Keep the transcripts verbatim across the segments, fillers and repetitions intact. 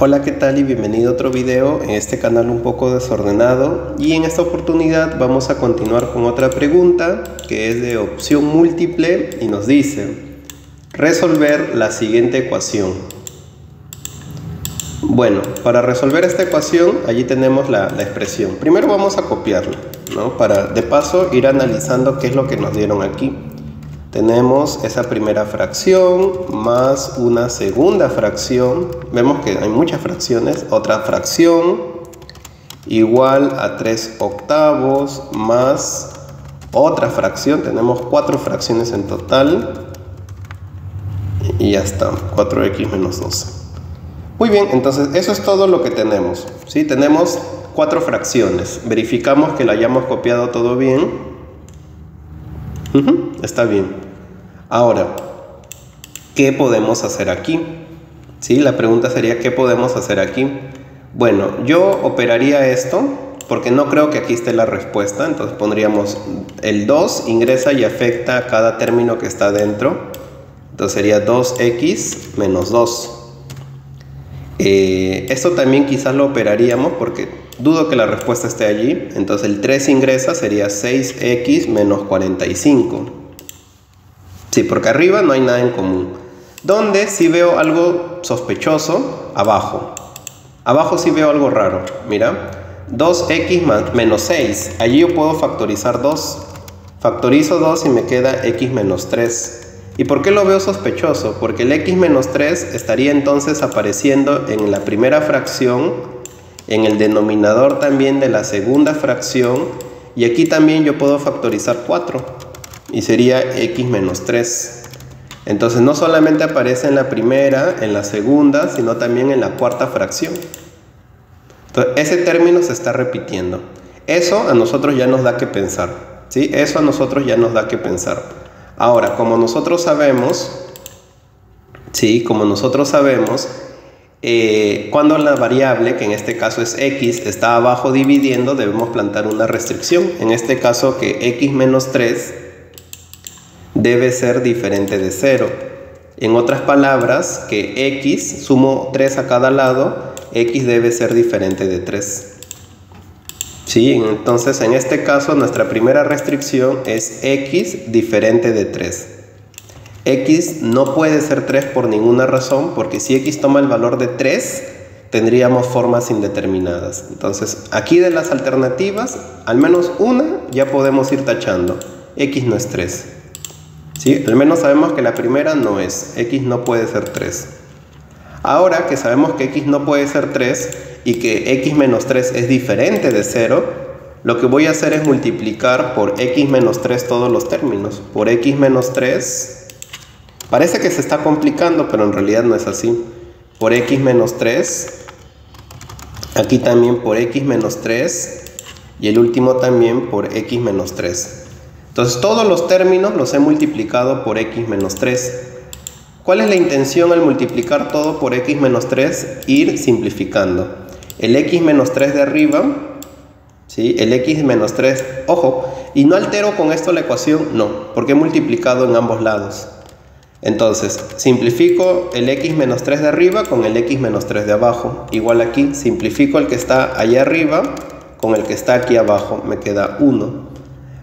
Hola, qué tal y bienvenido a otro video en este canal un poco desordenado, y en esta oportunidad vamos a continuar con otra pregunta que es de opción múltiple y nos dice resolver la siguiente ecuación. Bueno, para resolver esta ecuación allí tenemos la, la expresión. Primero vamos a copiarla, ¿no? Para de paso ir analizando qué es lo que nos dieron aquí. Tenemos esa primera fracción más una segunda fracción, vemos que hay muchas fracciones, otra fracción igual a tres octavos más otra fracción, tenemos cuatro fracciones en total y ya está, cuatro equis menos doce. Muy bien, entonces eso es todo lo que tenemos, ¿sí? Tenemos cuatro fracciones, verificamos que la hayamos copiado todo bien. Uh-huh, está bien. Ahora, ¿qué podemos hacer aquí? ¿Sí? La pregunta sería, ¿qué podemos hacer aquí? Bueno, yo operaría esto porque no creo que aquí esté la respuesta. Entonces pondríamos el dos, ingresa y afecta a cada término que está dentro. Entonces sería dos equis menos dos. Eh, esto también quizás lo operaríamos porque dudo que la respuesta esté allí. Entonces el tres ingresa, sería seis equis menos cuarenta y cinco. Sí, porque arriba no hay nada en común. Donde sí veo algo sospechoso, abajo. Abajo sí veo algo raro, mira. dos equis más, menos seis, allí yo puedo factorizar dos. Factorizo dos y me queda equis menos tres. ¿Y por qué lo veo sospechoso? Porque el equis menos tres estaría entonces apareciendo en la primera fracción, en el denominador también de la segunda fracción, y aquí también yo puedo factorizar cuatro, y sería equis menos tres. Entonces no solamente aparece en la primera, en la segunda, sino también en la cuarta fracción. Entonces ese término se está repitiendo. Eso a nosotros ya nos da que pensar, ¿sí? Eso a nosotros ya nos da que pensar. Ahora, como nosotros sabemos, sí, como nosotros sabemos, eh, cuando la variable, que en este caso es x, está abajo dividiendo, debemos plantear una restricción. En este caso que x menos tres debe ser diferente de cero. En otras palabras, que x, sumo tres a cada lado, x debe ser diferente de tres. Sí, entonces en este caso nuestra primera restricción es x diferente de tres. X no puede ser tres por ninguna razón, porque si x toma el valor de tres, tendríamos formas indeterminadas. Entonces aquí de las alternativas, al menos una ya podemos ir tachando. X no es tres. ¿Sí? Al menos sabemos que la primera no es. X no puede ser tres. Ahora que sabemos que x no puede ser tres y que x menos tres es diferente de cero, lo que voy a hacer es multiplicar por x menos tres todos los términos. Por x menos tres, parece que se está complicando, pero en realidad no es así. Por x menos tres, aquí también por x menos tres, y el último también por x menos tres. Entonces todos los términos los he multiplicado por x menos tres. ¿Cuál es la intención al multiplicar todo por x menos tres? Ir simplificando. El x menos tres de arriba, ¿sí? El x menos tres, ojo, y no altero con esto la ecuación, no, porque he multiplicado en ambos lados. Entonces, simplifico el x menos tres de arriba con el x menos tres de abajo. Igual aquí, simplifico el que está allá arriba con el que está aquí abajo, me queda uno.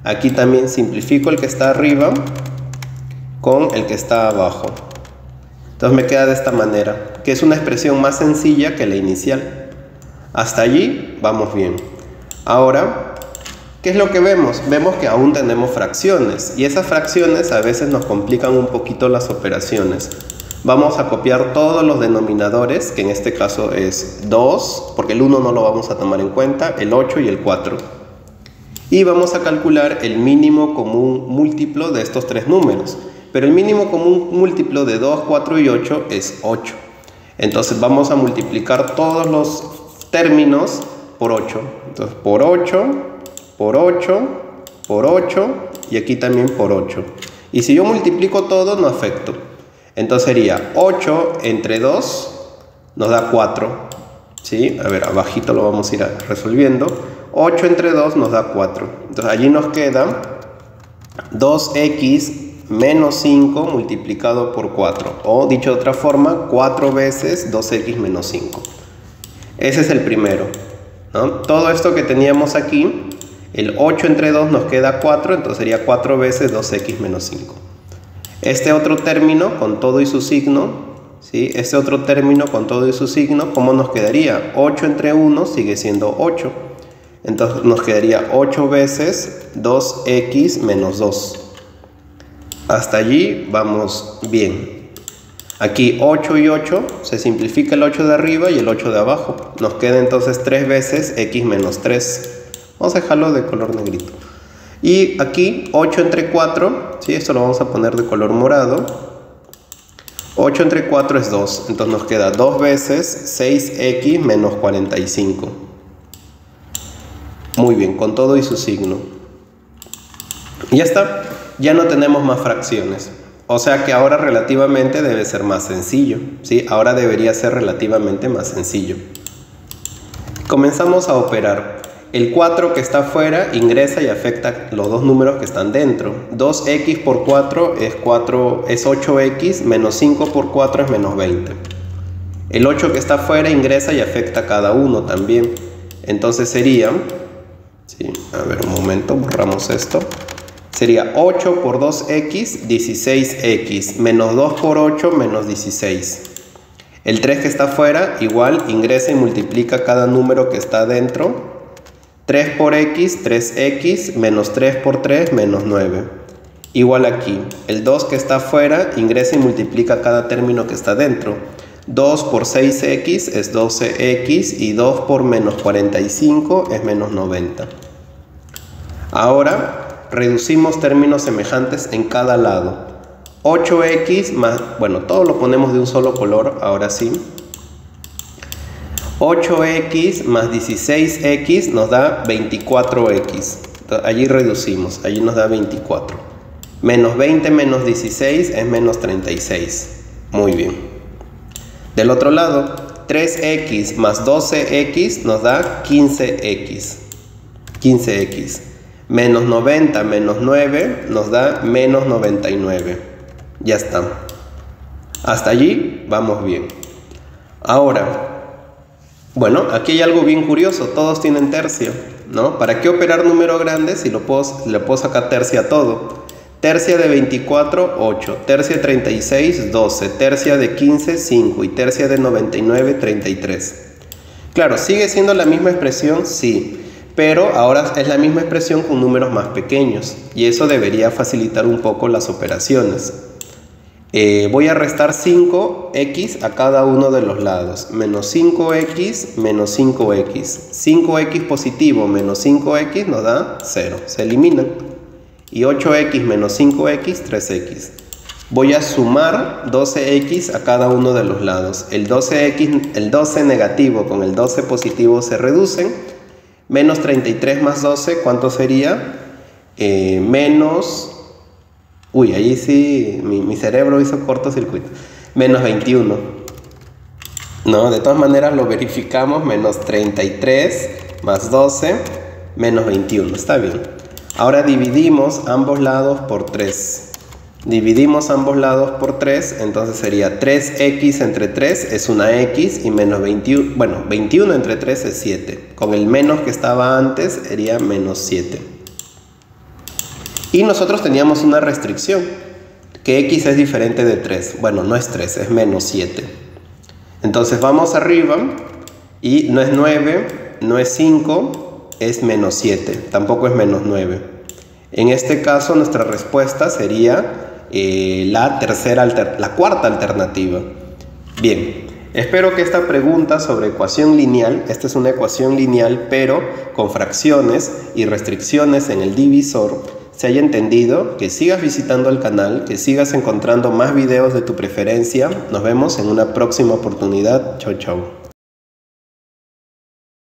Aquí también simplifico el que está arriba con el que está abajo. Entonces me queda de esta manera, que es una expresión más sencilla que la inicial. Hasta allí vamos bien. Ahora, ¿qué es lo que vemos? Vemos que aún tenemos fracciones, y esas fracciones a veces nos complican un poquito las operaciones. Vamos a copiar todos los denominadores, que en este caso es dos, porque el uno no lo vamos a tomar en cuenta, el ocho y el cuatro. Y vamos a calcular el mínimo común múltiplo de estos tres números. Pero el mínimo común múltiplo de dos, cuatro y ocho es ocho. Entonces vamos a multiplicar todos los términos por ocho. Entonces por ocho, por ocho, por ocho y aquí también por ocho. Y si yo multiplico todo, no afecto. Entonces sería ocho entre dos nos da cuatro. ¿Sí? A ver, abajito lo vamos a ir resolviendo. ocho entre dos nos da cuatro. Entonces allí nos queda dos equis menos cinco multiplicado por cuatro, o dicho de otra forma, cuatro veces dos equis menos cinco. Ese es el primero, ¿no? Todo esto que teníamos aquí, el ocho entre dos nos queda cuatro, entonces sería cuatro veces dos x menos cinco. Este otro término con todo y su signo, ¿sí? Este otro término con todo y su signo, ¿cómo nos quedaría? ocho entre uno sigue siendo ocho. Entonces nos quedaría ocho veces dos x menos dos. Hasta allí vamos bien. Aquí ocho y ocho, se simplifica el ocho de arriba y el ocho de abajo. Nos queda entonces tres veces x menos tres. Vamos a dejarlo de color negrito. Y aquí ocho entre cuatro, ¿sí? Esto lo vamos a poner de color morado. ocho entre cuatro es dos, entonces nos queda dos veces seis x menos cuarenta y cinco. Muy bien, con todo y su signo. Ya está, ya no tenemos más fracciones. O sea que ahora relativamente debe ser más sencillo, ¿sí? Ahora debería ser relativamente más sencillo. Comenzamos a operar. El cuatro que está afuera ingresa y afecta los dos números que están dentro. dos x por cuatro es, cuatro, es ocho x, menos cinco por cuatro es menos veinte. El ocho que está afuera ingresa y afecta a cada uno también. Entonces sería, ¿sí? A ver un momento, borramos esto. Sería ocho por dos x, dieciséis x, menos dos por ocho, menos dieciséis. El tres que está afuera igual ingresa y multiplica cada número que está dentro. tres por x, tres x, menos tres por tres, menos nueve. Igual aquí, el dos que está afuera ingresa y multiplica cada término que está dentro. dos por seis x es doce x y dos por menos cuarenta y cinco es menos noventa. Ahora, reducimos términos semejantes en cada lado. ocho x más, bueno, todo lo ponemos de un solo color, ahora sí. ocho x más dieciséis x nos da veinticuatro x. Allí reducimos, allí nos da veinticuatro. Menos veinte menos dieciséis es menos treinta y seis. Muy bien. Del otro lado, tres x más doce x nos da quince x. quince x. Menos noventa menos nueve nos da menos noventa y nueve. Ya está. Hasta allí vamos bien. Ahora, bueno, aquí hay algo bien curioso, todos tienen tercio, ¿no? ¿Para qué operar número grande si lo puedo, le puedo sacar tercia a todo? Tercia de veinticuatro, ocho, tercia de treinta y seis, doce, tercia de quince, cinco y tercia de noventa y nueve, treinta y tres. Claro, ¿sigue siendo la misma expresión? Sí, pero ahora es la misma expresión con números más pequeños y eso debería facilitar un poco las operaciones. Eh, voy a restar cinco x a cada uno de los lados. Menos cinco x, menos cinco x. cinco x positivo menos cinco x nos da cero. Se eliminan. Y ocho x menos cinco x, tres x. Voy a sumar doce x a cada uno de los lados. El doce x, el doce negativo con el doce positivo se reducen. Menos treinta y tres más doce, ¿cuánto sería? Eh, menos... Uy, ahí sí, mi, mi cerebro hizo cortocircuito. Menos veintiuno. No, de todas maneras lo verificamos. Menos treinta y tres más doce, menos veintiuno. Está bien. Ahora dividimos ambos lados por tres. Dividimos ambos lados por tres. Entonces sería tres x entre tres es una x. Y menos veintiuno. Bueno, veintiuno entre tres es siete. Con el menos que estaba antes sería menos siete. Y nosotros teníamos una restricción, que x es diferente de tres. Bueno, no es tres, es menos siete. Entonces vamos arriba y no es nueve, no es cinco, es menos siete. Tampoco es menos nueve. En este caso nuestra respuesta sería eh, la, tercera alter- la cuarta alternativa. Bien, espero que esta pregunta sobre ecuación lineal, esta es una ecuación lineal pero con fracciones y restricciones en el divisor, se haya entendido, que sigas visitando el canal, que sigas encontrando más videos de tu preferencia. Nos vemos en una próxima oportunidad. Chau, chau.